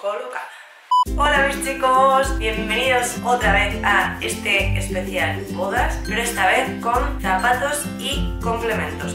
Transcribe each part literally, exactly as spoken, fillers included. colocada. Hola mis chicos, bienvenidos otra vez a este especial bodas, pero esta vez con zapatos y complementos.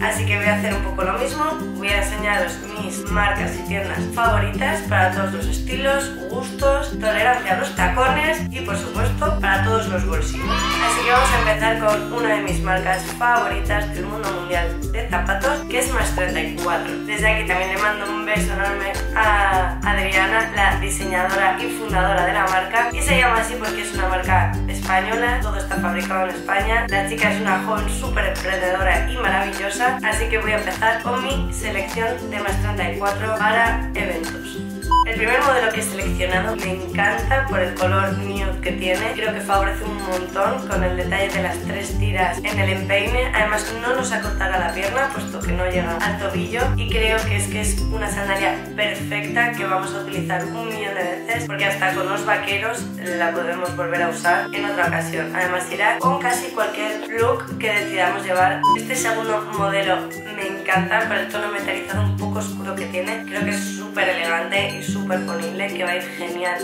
Así que voy a hacer un poco lo mismo, voy a enseñaros mis marcas y tiendas favoritas para todos los estilos, gustos, tolerancia a los tacones y por supuesto para todos los bolsillos. Así que vamos a empezar con una de mis marcas favoritas del mundo mundial de zapatos, que es Más treinta y cuatro. Desde aquí también le mando un beso enorme a Adriana, la diseñadora y fundadora de la marca, y se llama así porque es una marca española, todo está fabricado en España. La chica es una joven súper emprendedora y maravillosa. Así que voy a empezar con mi selección de Más treinta y cuatro para eventos. El primer modelo que he seleccionado me encanta por el color nude que tiene. Creo que favorece un montón con el detalle de las tres tiras en el empeine. Además no nos acortará la pierna puesto que no llega al tobillo. Y creo que es que es una sandalia perfecta que vamos a utilizar un millón de veces, porque hasta con los vaqueros la podremos volver a usar en otra ocasión. Además irá con casi cualquier look que decidamos llevar. Este segundo modelo me encanta por el tono metalizado un poco oscuro que tiene. Creo que es súper elegante y súper ponible, que va a ir genial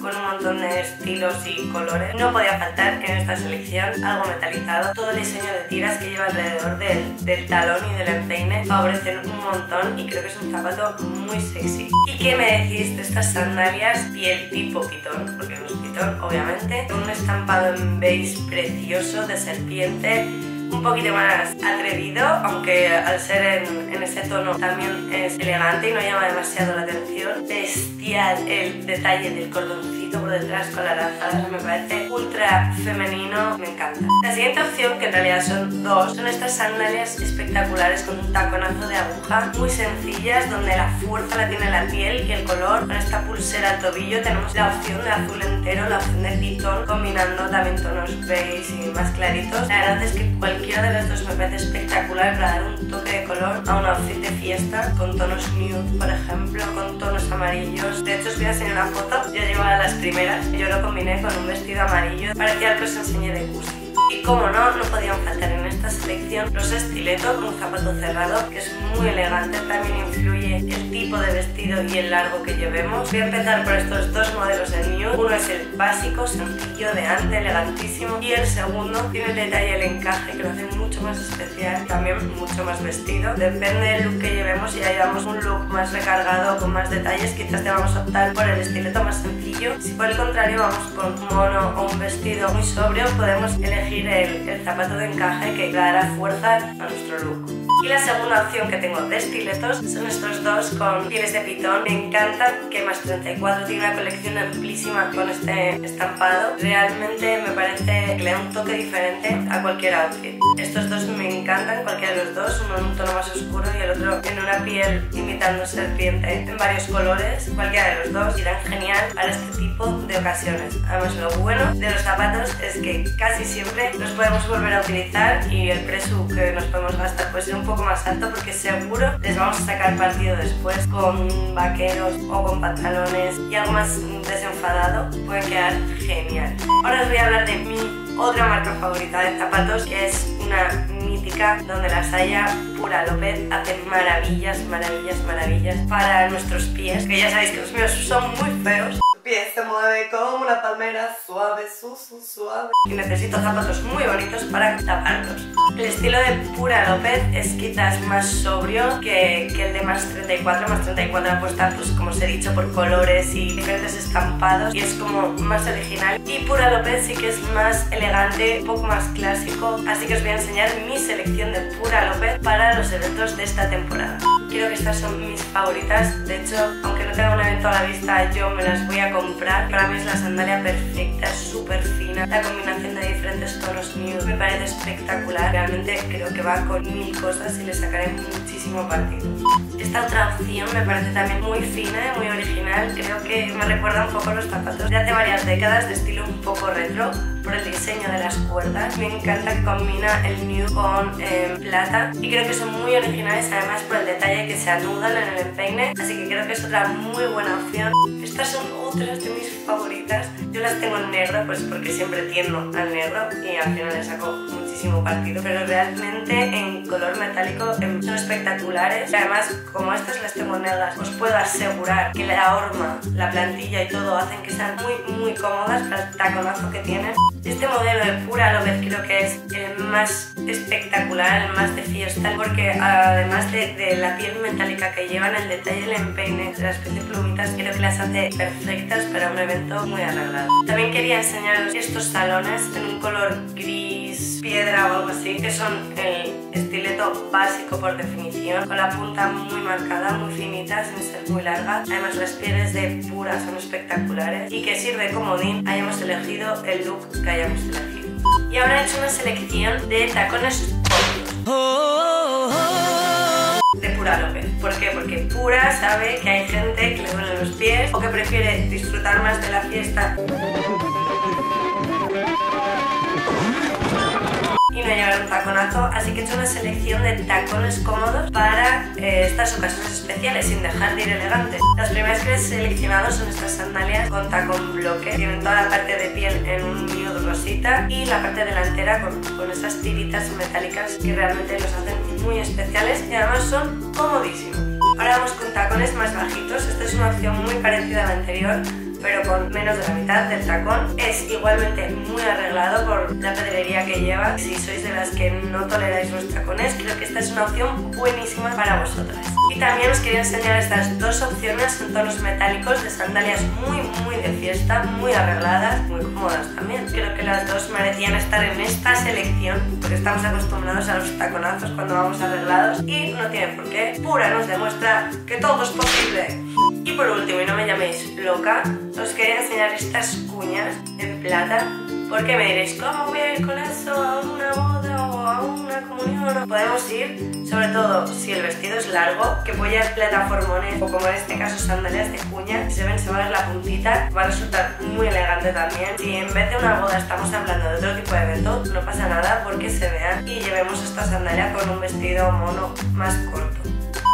con un montón de estilos y colores. No podía faltar en esta selección algo metalizado. Todo el diseño de tiras que lleva alrededor del, del talón y del empeine favorecen un montón y creo que es un zapato muy sexy. ¿Y qué me decís de estas sandalias piel tipo pitón? Porque no es pitón, obviamente. Con un estampado en beige precioso de serpiente, un poquito más atrevido, aunque al ser en, en ese tono también es elegante y no llama demasiado la atención. Bestial el detalle del cordoncito por detrás con las lazadas, me parece ultra femenino, me encanta. La siguiente opción, que en realidad son dos, son estas sandalias espectaculares con un taconazo de aguja, muy sencillas, donde la fuerza la tiene la piel y el color. Con esta pulsera al tobillo tenemos la opción de azul entero, la opción de pitón, combinando también tonos beige y más claritos. La verdad es que cualquier Cualquiera de las dos me parece espectacular para dar un toque de color a un outfit de fiesta, con tonos nude, por ejemplo, con tonos amarillos. De hecho, os voy a enseñar una foto, yo llevaba las primeras, yo lo combiné con un vestido amarillo, parecía que os enseñé de cursi. Y como no, no podían faltar en esta selección los estiletos, un zapato cerrado que es muy elegante, también influye el tipo de vestido y el largo que llevemos. Voy a empezar por estos dos modelos de nude, uno es el básico, sencillo, de ante, elegantísimo, y el segundo tiene el detalle, el encaje, que lo hace mucho más especial, también mucho más vestido. Depende del look que llevemos, si ya llevamos un look más recargado, con más detalles, quizás te vamos a optar por el estileto más sencillo. Si por el contrario vamos con un mono o un vestido muy sobrio, podemos elegir El, el zapato de encaje que dará fuerza a nuestro look. Y la segunda opción que tengo de estiletos son estos dos con pieles de pitón. Me encanta que Más treinta y cuatro tiene una colección amplísima con este estampado. Realmente me parece que le da un toque diferente a cualquier outfer. Estos dos me encantan, cualquiera de los dos, uno en un tono más oscuro y el otro en una piel imitando serpiente en varios colores. Cualquiera de los dos irán genial para este tipo de ocasiones. Además, lo bueno de los zapatos es que casi siempre los podemos volver a utilizar y el precio que nos podemos gastar pues es un poco más alto, porque seguro les vamos a sacar partido después con vaqueros o con pantalones y algo más desenfadado, puede quedar genial. Ahora os voy a hablar de mi otra marca favorita de zapatos, que es una mítica, donde las haya, Pura López. Hace maravillas, maravillas, maravillas para nuestros pies, que ya sabéis que los míos son muy feos. Pie se mueve como una palmera, suave, su, su, suave. Y necesito zapatos muy bonitos para taparlos. El estilo de Pura López es quizás más sobrio que, que el de Más treinta y cuatro. Más treinta y cuatro apuesta, pues como os he dicho, por colores y diferentes estampados, y es como más original. Y Pura López sí que es más elegante, un poco más clásico. Así que os voy a enseñar mi selección de Pura López para los eventos de esta temporada. Creo que estas son mis favoritas. De hecho, aunque no tenga un evento a la vista, yo me las voy a comprar. Para mí es la sandalia perfecta, súper fina, la combinación de diferentes tonos nude me parece espectacular. Realmente creo que va con mil cosas y le sacaré muchísimo partido. Esta otra opción me parece también muy fina y muy original. Creo que me recuerda un poco a los zapatos de hace varias décadas, de estilo un poco retro, por el diseño de las cuerdas. Me encanta que combina el nude con eh, plata, y creo que son muy originales además por el detalle que se anudan en el empeine, así que creo que es otra muy buena opción. Estas son otras de mis favoritas. Yo las tengo en negro pues porque siempre tiendo al negro y al final le saco muchísimo muchísimo partido, pero realmente en color metálico son espectaculares. Y además, como estas las tengo negras, os puedo asegurar que la horma, la plantilla y todo hacen que sean muy muy cómodas para el taconazo que tienen. Este modelo de Pura López creo que es el más espectacular, el más de fiesta, porque además de, de la piel metálica que llevan, el detalle del empeine, las pequeñas plumitas, creo que las hace perfectas para un evento muy arreglado. También quería enseñaros estos salones en un color gris, piedra o algo así, que son el estileto básico por definición, con la punta muy marcada, muy finita, sin ser muy larga. Además las pieles de Pura son espectaculares y que sirve como comodín hayamos elegido el look que hayamos elegido. Y ahora he hecho una selección de tacones de Pura López. ¿Por qué? Porque Pura sabe que hay gente que le duelen los pies o que prefiere disfrutar más de la fiesta y no llevar un taconazo, así que he hecho una selección de tacones cómodos para eh, estas ocasiones especiales, sin dejar de ir elegantes. Las primeras que he seleccionado son estas sandalias con tacón bloque, tienen toda la parte de piel en un nude rosita y la parte delantera con, con esas tiritas metálicas que realmente los hacen muy especiales y además son comodísimos. Ahora vamos con tacones más bajitos, esta es una opción muy parecida a la anterior, pero con menos de la mitad del tacón. Es igualmente muy arreglado por la pedrería que lleva. Si sois de las que no toleráis los tacones, creo que esta es una opción buenísima para vosotras. Y también os quería enseñar estas dos opciones en tonos metálicos de sandalias muy muy de fiesta, muy arregladas, muy cómodas también. Creo que las dos merecían estar en esta selección porque estamos acostumbrados a los taconazos cuando vamos arreglados y no tienen por qué. Pura nos demuestra que todo es posible. Y por último, y no me llaméis loca, os quería enseñar estas cuñas en plata, porque me diréis, ¿cómo voy a ir con eso a una boda o a una comunión? Podemos ir, sobre todo si el vestido es largo, que voy a plataformones o como en este caso sandalias de cuña, si se ven se va a ver la puntita, va a resultar muy elegante también. Si en vez de una boda estamos hablando de otro tipo de evento, no pasa nada porque se vean y llevemos esta sandalia con un vestido mono más corto.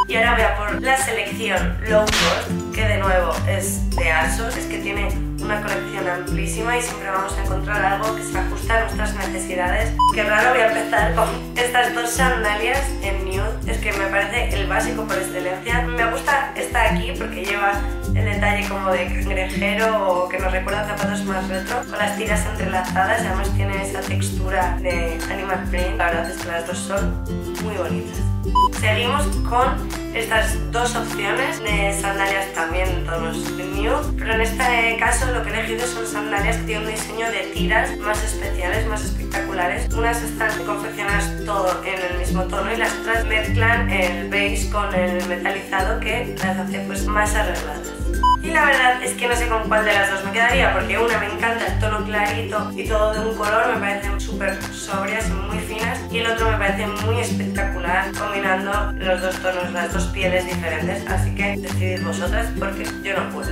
Y ahora voy a por la selección low cost, que de nuevo es de ASOS, es que tiene una colección amplísima y siempre vamos a encontrar algo que se ajuste a nuestras necesidades. Qué raro, voy a empezar con estas dos sandalias en nude, es que me parece el básico por excelencia. Me gusta esta aquí porque lleva el detalle como de cangrejero o que nos recuerda zapatos más retro, con las tiras entrelazadas, además tiene esa textura de animal print, la verdad es que las dos son muy bonitas. Seguimos con estas dos opciones de sandalias también en tonos nude, pero en este caso lo que he elegido son sandalias que tienen un diseño de tiras más especiales, más espectaculares. Unas están confeccionadas todo en el mismo tono y las otras mezclan el beige con el metalizado que las hace pues más arregladas. Y la verdad es que no sé con cuál de las dos me quedaría, porque una me encanta el tono clarito y todo de un color, me parecen súper sobrias y muy finas, y el otro me parece muy espectacular combinando los dos tonos, las dos pieles diferentes, así que decidid vosotras porque yo no puedo.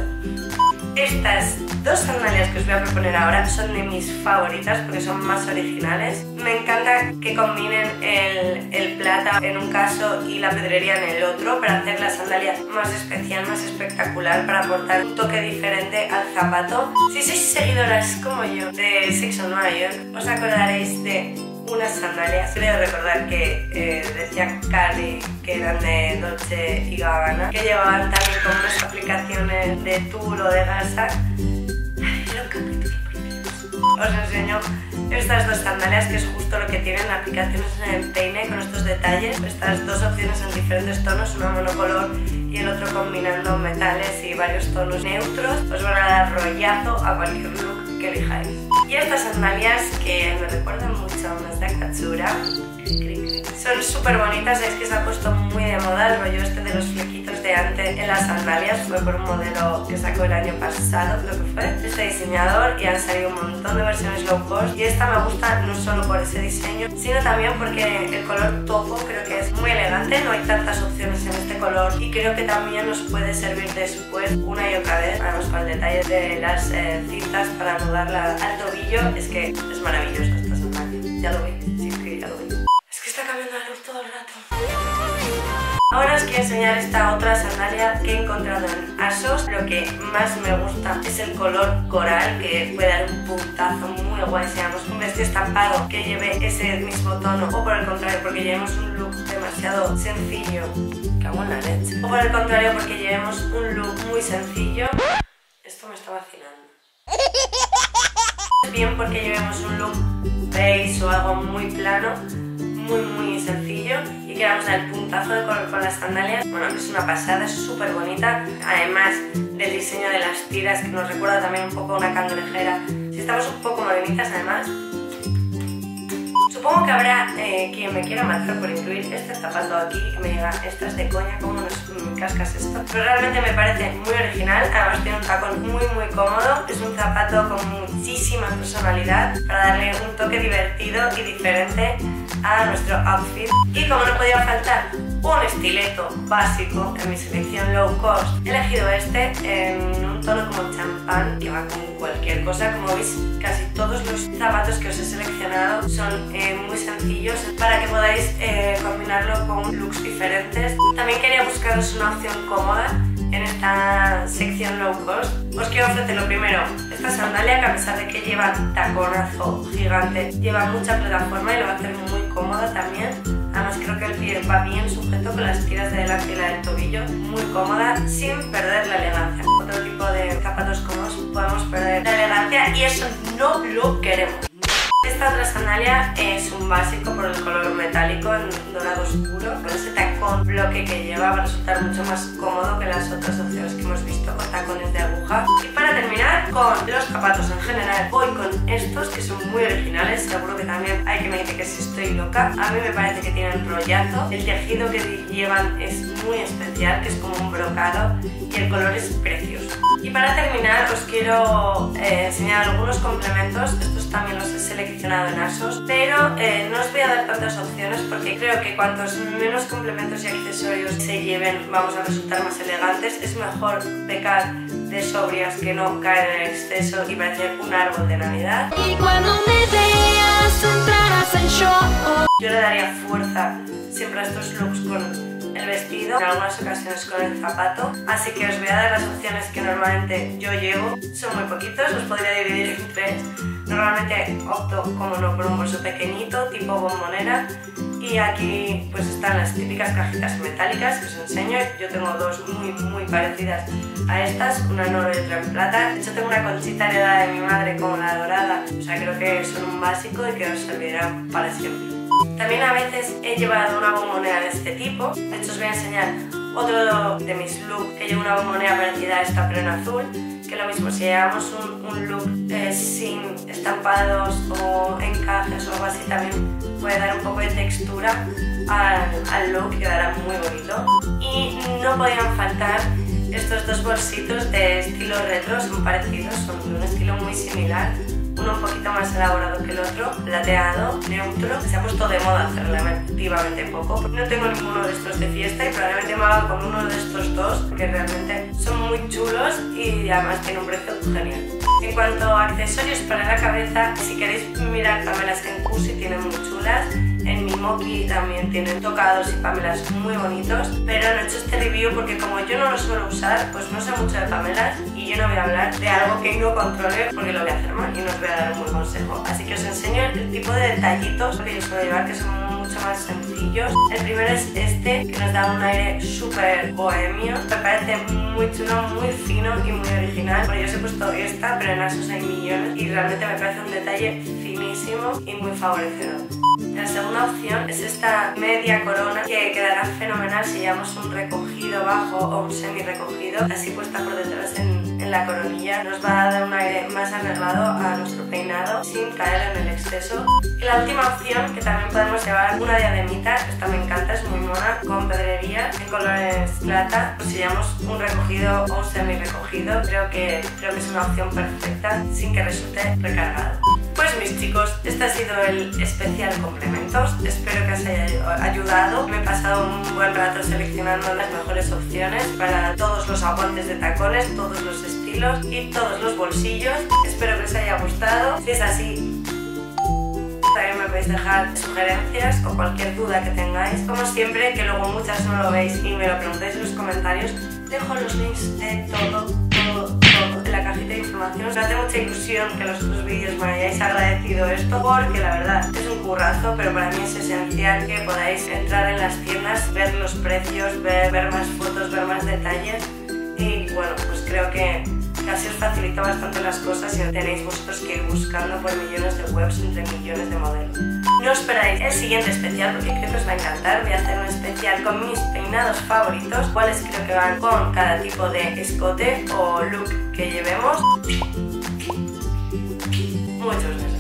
Estas dos sandalias que os voy a proponer ahora son de mis favoritas porque son más originales. Me encanta que combinen el, el plata en un caso y la pedrería en el otro para hacer la sandalia más especial, más espectacular, para aportar un toque diferente al zapato. Si sois seguidoras como yo de Sex and the City, os acordaréis de unas sandalias, creo recordar que eh, decía Cali, que eran de Dolce y Gabbana, que llevaban también como unas aplicaciones de tul o de gasa. Ay, lo que os enseño estas dos sandalias, que es justo lo que tienen, aplicaciones en el peine con estos detalles. Estas dos opciones en diferentes tonos, una monocolor y el otro combinando metales y varios tonos neutros, os van a dar rollazo a cualquier look que elijáis. Y estas sandalias que me recuerdan mucho a unas de Katsura, son súper bonitas, es que se ha puesto muy de moda el rollo este de los flequitos de antes en las sandalias, fue por un modelo que sacó el año pasado, creo que fue, este diseñador, y han salido un montón de versiones low cost, y esta me gusta no solo por ese diseño, sino también porque el color topo creo que es muy elegante, no hay tantas opciones en este color, y creo que también nos puede servir después una y otra vez, además con el detalle de las eh, cintas para anudarla al tobillo, es que es maravilloso esta sandalia, ya lo veis, sí, que ya lo veis. Está cambiando la luz todo el rato. Ahora os quiero enseñar esta otra sandalia que he encontrado en ASOS. Lo que más me gusta es el color coral, que puede dar un puntazo muy guay, seamos un vestido estampado que lleve ese mismo tono, o por el contrario, porque llevemos un look demasiado sencillo. Cago en la leche. O por el contrario, porque llevemos un look muy sencillo. Esto me está vacilando. Bien, porque llevemos un look beige o algo muy plano, muy muy sencillo, y que vamos a dar el puntazo de color con las sandalias. Bueno, es una pasada, es súper bonita, además del diseño de las tiras, que nos recuerda también un poco a una cangrejera, si estamos un poco morenitas además. Supongo que habrá eh, quien me quiera matar por incluir este zapato aquí, que me diga, esto es de coña, ¿cómo nos cascas esto? Pero realmente me parece muy original, además tiene un tacón muy muy cómodo, es un zapato con muchísima personalidad para darle un toque divertido y diferente a nuestro outfit. Y como no podía faltar un estileto básico en mi selección low cost, he elegido este en un tono como champán, que va con cualquier cosa. Como veis, casi todos los zapatos que os he seleccionado son eh, muy sencillos para que podáis eh, combinarlo con looks diferentes. También quería buscaros una opción cómoda en esta sección low cost. Os quiero ofrecer lo primero, esta sandalia, que a pesar de que lleva taconazo gigante, lleva mucha plataforma y lo va a hacer muy cómoda también. Además creo que el pie va bien sujeto con las tiras de la fila del tobillo, muy cómoda, sin perder la elegancia. Otro tipo de zapatos cómodos podemos perder la elegancia y eso no lo queremos. Esta otra sandalia es un básico por el color metálico en dorado oscuro, con ese tacón bloque que lleva va a resultar mucho más cómodo que las otras opciones que hemos visto con tacones de aguja. Y para terminar con los zapatos en general, hoy con estos que son muy originales, seguro que también hay que me dice que si estoy loca. A mí me parece que tienen rollazo, el tejido que llevan es muy especial, que es como un brocado, y el color es precioso. Y para terminar os quiero eh, enseñar algunos complementos. Estos también los he seleccionado en ASOS, pero eh, no os voy a dar tantas opciones porque creo que cuantos menos complementos y accesorios se lleven vamos a resultar más elegantes. Es mejor pecar de sobrias que no caer en el exceso y parecer un árbol de Navidad. Y cuando me veas entrarás en shock. Yo le daría fuerza siempre a estos looks con el vestido, en algunas ocasiones con el zapato, así que os voy a dar las opciones que normalmente yo llevo. Son muy poquitos, los podría dividir en tres. Normalmente opto, como no, por un bolso pequeñito, tipo bombonera, y aquí pues están las típicas cajitas metálicas que os enseño. Yo tengo dos muy muy parecidas a estas, una en oro y otra en plata. De hecho tengo una conchita heredada de mi madre como la dorada, o sea, creo que son un básico y que os servirá para siempre. También a veces he llevado una bombonera de este tipo. De hecho os voy a enseñar otro de mis looks que llevo una bombonera parecida a esta pero en azul, que lo mismo, si llevamos un, un look eh, sin estampados o encajes o algo así, también puede dar un poco de textura al, al look, que quedará muy bonito. Y no podían faltar estos dos bolsitos de estilo retro, son parecidos, son de un estilo muy similar. Uno un poquito más elaborado que el otro, plateado, neutro, que se ha puesto de moda hace relativamente poco. No tengo ninguno de estos de fiesta y probablemente me haga con uno de estos dos, que realmente son muy chulos y además tienen un precio genial. En cuanto a accesorios para la cabeza, si queréis mirar también las que en Cusi tienen muy chulas. En mi Moki también tienen tocados y pamelas muy bonitos, pero no he hecho este review porque como yo no lo suelo usar, pues no sé mucho de pamelas y yo no voy a hablar de algo que no controle porque lo voy a hacer mal y no os voy a dar un buen consejo. Así que os enseño el tipo de detallitos que yo suelo llevar, que son mucho más sencillos. El primero es este, que nos da un aire súper bohemio. Me parece muy chulo, muy fino y muy original. Bueno, yo os he puesto esta, pero en ASOS hay millones y realmente me parece un detalle finísimo y muy favorecedor. La segunda opción es esta media corona, que quedará fenomenal si llevamos un recogido bajo o un semi recogido, así puesta por detrás en, en la coronilla. Nos va a dar un aire más anervado a nuestro peinado sin caer en el exceso. Y la última opción, que también podemos llevar, una diademita, esta me encanta, es muy mona, con pedrería, en colores plata, pues si llevamos un recogido o un semi recogido, creo que, creo que es una opción perfecta sin que resulte recargado. Pues mis chicos, este ha sido el especial complementos, espero que os haya ayudado. Me he pasado un buen rato seleccionando las mejores opciones para todos los aguantes de tacones, todos los estilos y todos los bolsillos. Espero que os haya gustado, si es así, también me podéis dejar sugerencias o cualquier duda que tengáis. Como siempre, que luego muchas no lo veis y me lo preguntáis en los comentarios, dejo los links de todo, todo, todo en la cajita de información. Os hace mucha ilusión que los otros vídeos me hayáis agradecido esto, porque la verdad es un currazo, pero para mí es esencial que podáis entrar en las tiendas, ver los precios, ver, ver más fotos, ver más detalles. Y bueno, pues creo que así os facilita bastante las cosas y tenéis vosotros que ir buscando por millones de webs entre millones de modelos. No os perdáis el siguiente especial porque creo que os va a encantar. Voy a hacer un especial con mis peinados favoritos, cuáles creo que van con cada tipo de escote o look que llevemos. Muchos besos.